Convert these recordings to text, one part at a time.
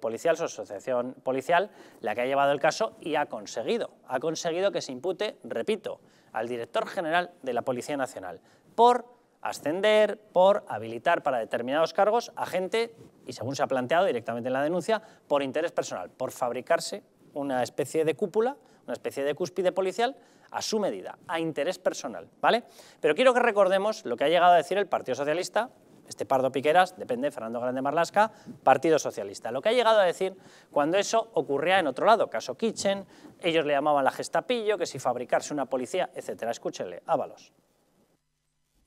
Policial, su asociación policial, la que ha llevado el caso y ha conseguido que se impute, repito, al director general de la Policía Nacional por ascender, por habilitar para determinados cargos a gente, y según se ha planteado directamente en la denuncia, por interés personal, por fabricarse una especie de cúpula, una especie de cúspide policial a su medida, a interés personal, ¿vale? Pero quiero que recordemos lo que ha llegado a decir el Partido Socialista, este Pardo Piqueras, depende, Fernando Grande Marlasca, Partido Socialista. Lo que ha llegado a decir cuando eso ocurría en otro lado, caso Kitchen, ellos le llamaban la Gestapillo, que si fabricarse una policía, etcétera. Escúchenle, Ábalos.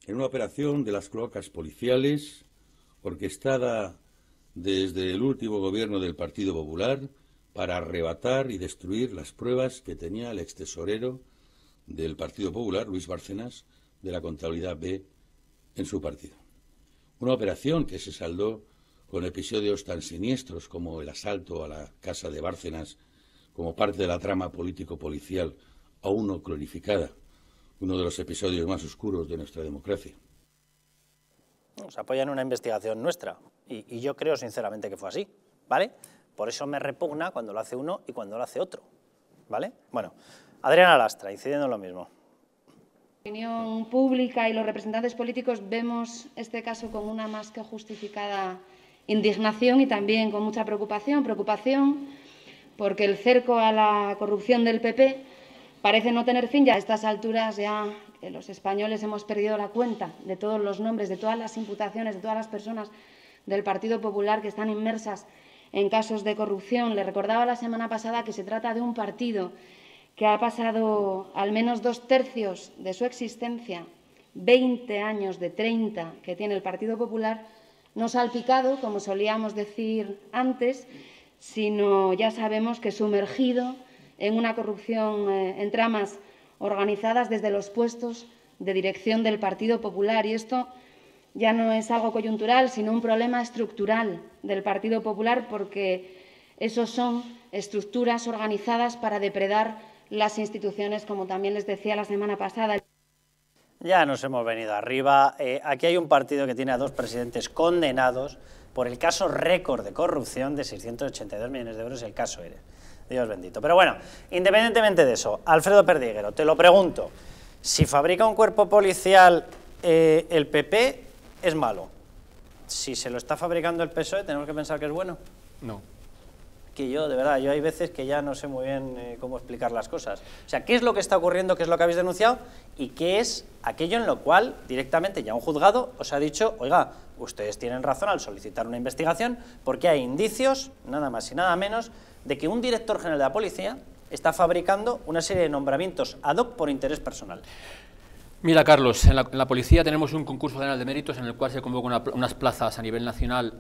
En una operación de las cloacas policiales, orquestada desde el último gobierno del Partido Popular, para arrebatar y destruir las pruebas que tenía el extesorero del Partido Popular, Luis Bárcenas, de la contabilidad B en su partido. Una operación que se saldó con episodios tan siniestros como el asalto a la casa de Bárcenas como parte de la trama político-policial aún no cronificada, uno de los episodios más oscuros de nuestra democracia. Nos apoyan en una investigación nuestra y yo creo sinceramente que fue así, ¿vale? Por eso me repugna cuando lo hace uno y cuando lo hace otro, ¿vale? Bueno, Adriana Lastra, incidiendo en lo mismo. La opinión pública y los representantes políticos vemos este caso con una más que justificada indignación y también con mucha preocupación porque el cerco a la corrupción del PP parece no tener fin. Ya a estas alturas ya los españoles hemos perdido la cuenta de todos los nombres, de todas las imputaciones, de todas las personas del Partido Popular que están inmersas en casos de corrupción. Le recordaba la semana pasada que se trata de un partido que ha pasado al menos 2/3 de su existencia, 20 años de 30 que tiene el Partido Popular, no salpicado, como solíamos decir antes, sino ya sabemos que sumergido en una corrupción, en tramas organizadas desde los puestos de dirección del Partido Popular. Y esto ya no es algo coyuntural, sino un problema estructural del Partido Popular, porque esos son estructuras organizadas para depredar las instituciones, como también les decía la semana pasada. Ya nos hemos venido arriba. Aquí hay un partido que tiene a dos presidentes condenados por el caso récord de corrupción de 682 millones de euros, el caso ERE. Dios bendito. Pero bueno, independientemente de eso, Alfredo Perdiguero, te lo pregunto. Si fabrica un cuerpo policial el PP, es malo. Si se lo está fabricando el PSOE, ¿tenemos que pensar que es bueno? No. Que yo, de verdad, yo hay veces que ya no sé muy bien cómo explicar las cosas. O sea, ¿qué es lo que está ocurriendo, qué es lo que habéis denunciado y qué es aquello en lo cual directamente ya un juzgado os ha dicho, oiga, ustedes tienen razón al solicitar una investigación porque hay indicios, nada más y nada menos, de que un director general de la policía está fabricando una serie de nombramientos ad hoc por interés personal? Mira, Carlos, en la policía tenemos un concurso general de méritos en el cual se convocan unas plazas a nivel nacional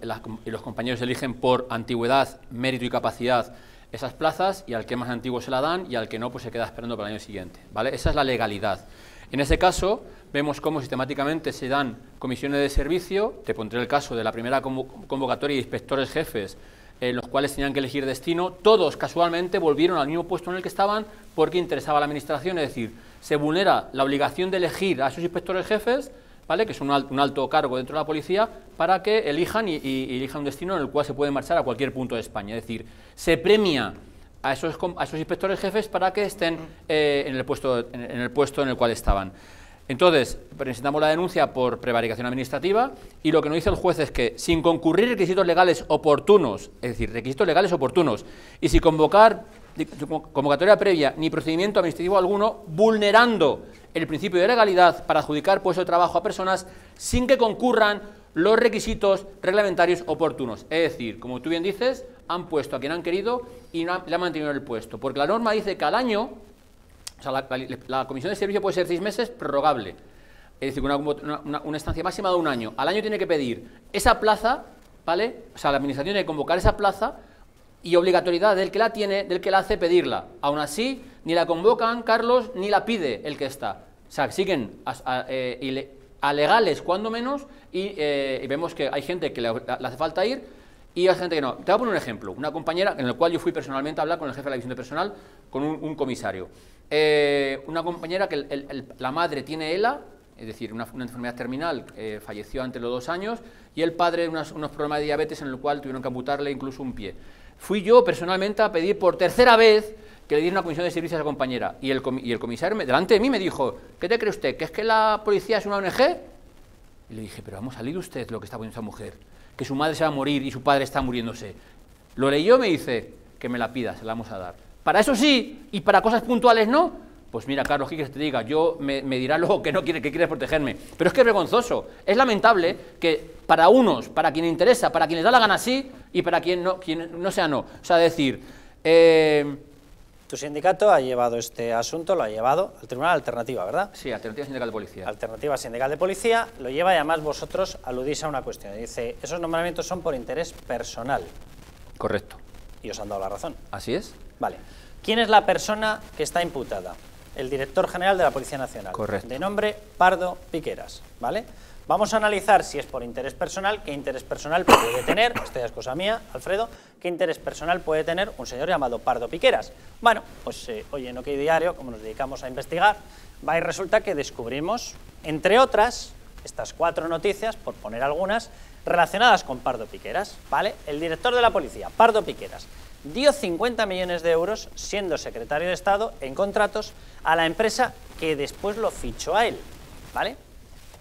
y los compañeros eligen por antigüedad, mérito y capacidad esas plazas, y al que más antiguo se la dan y al que no, pues se queda esperando para el año siguiente, ¿vale? Esa es la legalidad. En ese caso, vemos cómo sistemáticamente se dan comisiones de servicio. Te pondré el caso de la primera convocatoria de inspectores jefes, en los cuales tenían que elegir destino. Todos casualmente volvieron al mismo puesto en el que estaban porque interesaba a la administración, es decir, se vulnera la obligación de elegir a esos inspectores jefes, ¿vale?, que son un alto cargo dentro de la policía, para que elijan y elijan un destino en el cual se puede marchar a cualquier punto de España. Es decir, se premia a esos inspectores jefes para que estén en el puesto en el cual estaban. Entonces, presentamos la denuncia por prevaricación administrativa y lo que nos dice el juez es que, sin concurrir requisitos legales oportunos, es decir, requisitos legales oportunos, y sin convocatoria previa ni procedimiento administrativo alguno, vulnerando el principio de legalidad para adjudicar puesto de trabajo a personas sin que concurran los requisitos reglamentarios oportunos. Es decir, como tú bien dices, han puesto a quien han querido y le han mantenido en el puesto, porque la norma dice que al año... O sea, la comisión de servicio puede ser 6 meses prorrogable, es decir, una estancia máxima de un año. Al año tiene que pedir esa plaza, ¿vale? O sea, la administración tiene que convocar esa plaza y obligatoriedad del que la tiene, del que la hace, pedirla. Aún así, ni la convocan, Carlos, ni la pide el que está. O sea, siguen alegales cuando menos y vemos que hay gente que le hace falta ir. Y hay gente que no. Te voy a poner un ejemplo. Una compañera en la cual yo fui personalmente a hablar con el jefe de la división de personal, con un comisario. Una compañera que la madre tiene ELA es decir, una enfermedad terminal, falleció antes de los 2 años, y el padre unos problemas de diabetes en el cual tuvieron que amputarle incluso un pie. Fui yo personalmente a pedir por tercera vez que le diera una comisión de servicios a la compañera, y el comisario delante de mí me dijo: ¿qué te cree usted, que es que la policía es una ONG? Y le dije: pero vamos a leer usted lo que está poniendo esa mujer, que su madre se va a morir y su padre está muriéndose. Lo leyó y me dice: que me la pida, se la vamos a dar. Para eso sí, y para cosas puntuales no. Pues mira, Carlos, ¿qué quieres que te diga? Yo me dirá luego que no quiere, que quieres protegerme. Pero es que es vergonzoso, es lamentable que para unos, para quien interesa, para quien les da la gana sí, y para quien no sea no. O sea, decir... Tu sindicato ha llevado este asunto, lo ha llevado al Tribunal Alternativa, ¿verdad? Sí, Alternativa Sindical de Policía. Alternativa Sindical de Policía lo lleva, y además vosotros aludís a una cuestión. Dice, esos nombramientos son por interés personal. Correcto. Y os han dado la razón. Así es. Vale. ¿Quién es la persona que está imputada? El director general de la Policía Nacional. Correcto. De nombre Pardo Piqueras, ¿vale? Vamos a analizar si es por interés personal, qué interés personal puede tener, esto ya es cosa mía, Alfredo, qué interés personal puede tener un señor llamado Pardo Piqueras. Bueno, pues hoy en OK Diario, como nos dedicamos a investigar, va y resulta que descubrimos, entre otras, estas 4 noticias, por poner algunas, relacionadas con Pardo Piqueras, ¿vale? El director de la policía, Pardo Piqueras, dio 50 millones de euros, siendo secretario de Estado, en contratos, a la empresa que después lo fichó a él, ¿vale?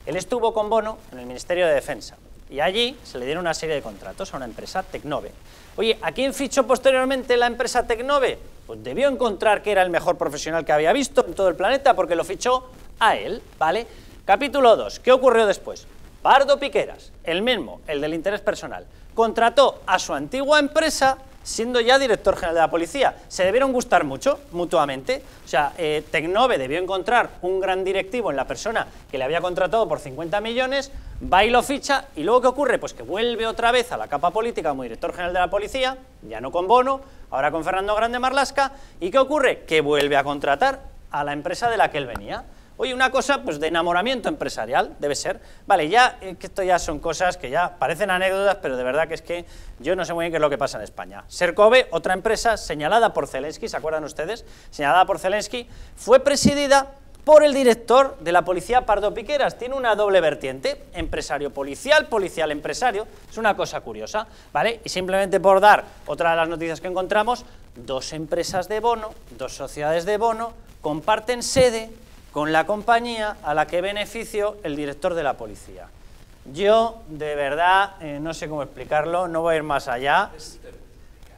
Él estuvo con Bono en el Ministerio de Defensa, y allí se le dieron una serie de contratos a una empresa, Tecnove. Oye, ¿a quién fichó posteriormente la empresa Tecnove? Pues debió encontrar que era el mejor profesional que había visto en todo el planeta, porque lo fichó a él, ¿vale? Capítulo 2, ¿qué ocurrió después? Pardo Piqueras, el mismo, el del interés personal, contrató a su antigua empresa, siendo ya director general de la policía. Se debieron gustar mucho, mutuamente. O sea, Tecnove debió encontrar un gran directivo en la persona que le había contratado por 50 millones, va y lo ficha, y luego ¿qué ocurre? Pues que vuelve otra vez a la capa política como director general de la policía, ya no con Bono, ahora con Fernando Grande Marlasca, y ¿qué ocurre? Que vuelve a contratar a la empresa de la que él venía. Oye, una cosa pues de enamoramiento empresarial, debe ser. Vale, ya que esto ya son cosas que ya parecen anécdotas, pero de verdad que es que yo no sé muy bien qué es lo que pasa en España. Sercobe, otra empresa señalada por Zelensky, ¿se acuerdan ustedes? Señalada por Zelensky, fue presidida por el director de la policía, Pardo Piqueras. Tiene una doble vertiente, empresario policial, policial empresario, es una cosa curiosa, ¿vale? Y simplemente por dar otra de las noticias que encontramos, 2 empresas de Bono, 2 sociedades de Bono, comparten sede con la compañía a la que benefició el director de la policía. Yo, de verdad, no sé cómo explicarlo, no voy a ir más allá.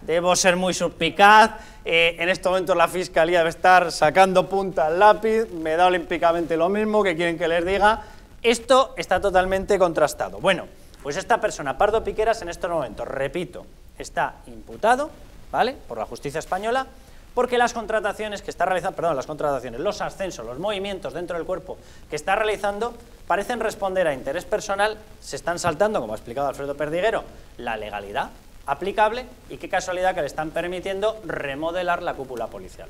Debo ser muy suspicaz. En estos momentos la Fiscalía debe estar sacando punta al lápiz. Me da olímpicamente lo mismo, que quieren que les diga. Esto está totalmente contrastado. Bueno, pues esta persona, Pardo Piqueras, en estos momentos, repito, está imputado, ¿vale?, por la justicia española, porque las contrataciones que está realizando, perdón, las contrataciones, los ascensos, los movimientos dentro del cuerpo que está realizando parecen responder a interés personal, se están saltando, como ha explicado Alfredo Perdiguero, la legalidad aplicable, y qué casualidad que le están permitiendo remodelar la cúpula policial.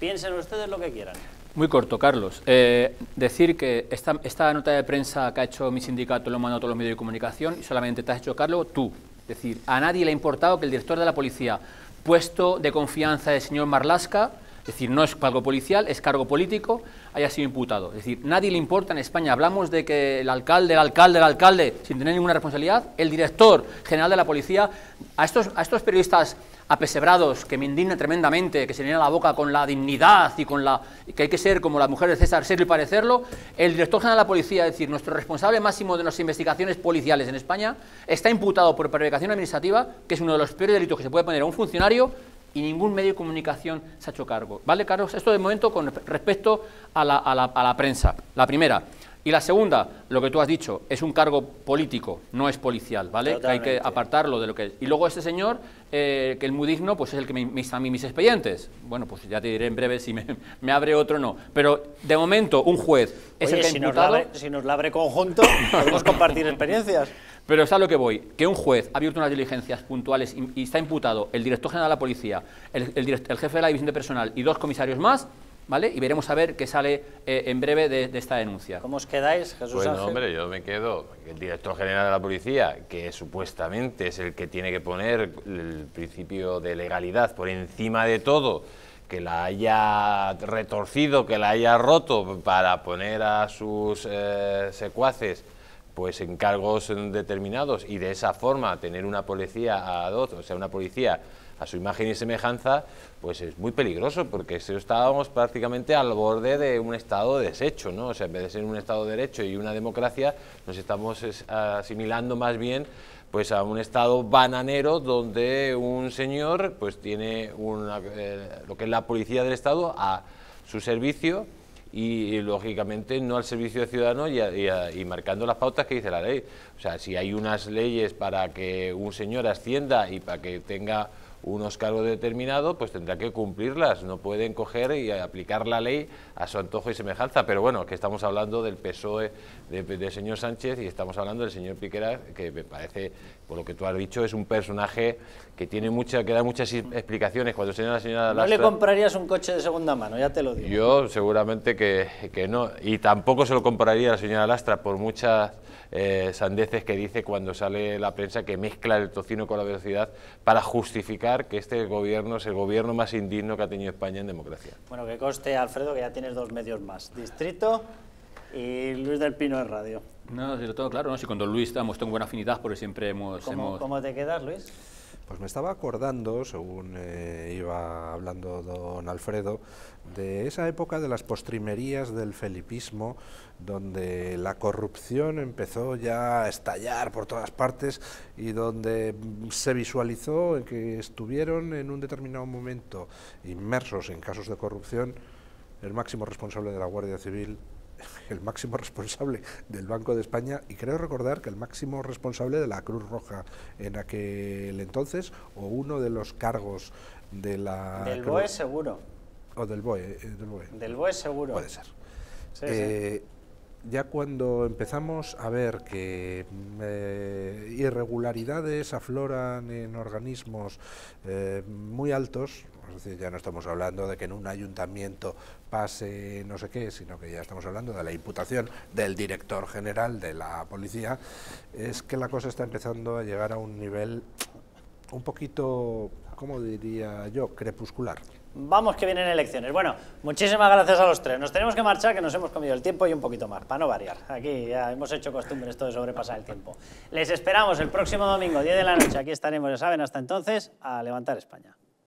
Piensen ustedes lo que quieran. Muy corto, Carlos. Decir que esta nota de prensa que ha hecho mi sindicato lo han mandado a todos los medios de comunicación, y solamente te has hecho cargo tú. Es decir, a nadie le ha importado que el director de la policía, puesto de confianza del señor Marlaska, es decir, no es cargo policial, es cargo político, haya sido imputado. Es decir, nadie le importa en España. Hablamos de que el alcalde, sin tener ninguna responsabilidad, el director general de la policía, a estos periodistas apesebrados, que me indignan tremendamente, que se llenan la boca con la dignidad y con la... que hay que ser como la mujer de César, serlo y parecerlo, el director general de la policía, es decir, nuestro responsable máximo de las investigaciones policiales en España, está imputado por prevaricación administrativa, que es uno de los peores delitos que se puede poner a un funcionario, y ningún medio de comunicación se ha hecho cargo. ¿Vale, Carlos? Esto de momento con respecto a la prensa, la primera. Y la segunda, lo que tú has dicho, es un cargo político, no es policial, ¿vale? Que hay que apartarlo de lo que es. Y luego este señor, que el muy digno, pues es el que me hizo a mí mis expedientes. Bueno, pues ya te diré en breve si me abre otro o no. Pero de momento un juez es... Oye, el que ha imputado... si nos la abre conjunto, podemos compartir experiencias. Pero es a lo que voy, que un juez ha abierto unas diligencias puntuales y está imputado el director general de la policía, el jefe de la división de personal y 2 comisarios más, ¿vale? Y veremos a ver qué sale en breve de esta denuncia. ¿Cómo os quedáis, Jesús Ángel? Pues no, hombre, yo me quedo. El director general de la policía, que supuestamente es el que tiene que poner el principio de legalidad por encima de todo, que la haya retorcido, que la haya roto para poner a sus secuaces pues en cargos determinados y de esa forma tener una policía ad hoc, o sea, una policía a su imagen y semejanza, pues es muy peligroso, porque estábamos prácticamente al borde de un Estado deshecho, ¿no? O sea, en vez de ser un Estado de derecho y una democracia, nos estamos asimilando más bien pues a un Estado bananero, donde un señor pues tiene una, lo que es la policía del Estado a su servicio y lógicamente no al servicio de ciudadanos y marcando las pautas que dice la ley. O sea, si hay unas leyes para que un señor ascienda y para que tenga unos cargos determinados, pues tendrá que cumplirlas, no pueden coger y aplicar la ley a su antojo y semejanza. Pero bueno, que estamos hablando del PSOE del señor Sánchez y estamos hablando del señor Piqueras, que me parece, por lo que tú has dicho, es un personaje que tiene mucha, que da muchas explicaciones. Cuando señora Lastra, ¿no le comprarías un coche de segunda mano? Ya te lo digo. Yo seguramente que no, y tampoco se lo compraría a la señora Lastra por muchas sandeces que dice cuando sale la prensa, que mezcla el tocino con la velocidad para justificar que este gobierno es el gobierno más indigno que ha tenido España en democracia. Bueno, que conste, Alfredo, que ya tienes dos medios más, Distrito y Luis del Pino en radio. No, si lo tengo claro, ¿no? Si con don Luis tengo buena afinidad, porque siempre hemos... ¿Cómo te quedas, Luis? Pues me estaba acordando, según iba hablando don Alfredo, de esa época de las postrimerías del felipismo, donde la corrupción empezó ya a estallar por todas partes y donde se visualizó que estuvieron en un determinado momento inmersos en casos de corrupción el máximo responsable de la Guardia Civil, el máximo responsable del Banco de España y creo recordar que el máximo responsable de la Cruz Roja en aquel entonces, o uno de los cargos de la... Del BOE seguro. O del BOE. Del BOE seguro. Puede ser. Sí, sí. Ya cuando empezamos a ver que irregularidades afloran en organismos muy altos, es decir, ya no estamos hablando de que en un ayuntamiento pase no sé qué, sino que ya estamos hablando de la imputación del director general de la policía, es que la cosa está empezando a llegar a un nivel un poquito, ¿cómo diría yo?, crepuscular. Vamos, que vienen elecciones. Bueno, muchísimas gracias a los tres. Nos tenemos que marchar, que nos hemos comido el tiempo y un poquito más, para no variar. Aquí ya hemos hecho costumbre esto de sobrepasar el tiempo. Les esperamos el próximo domingo, 10 de la noche. Aquí estaremos, ya saben, hasta entonces, a levantar España.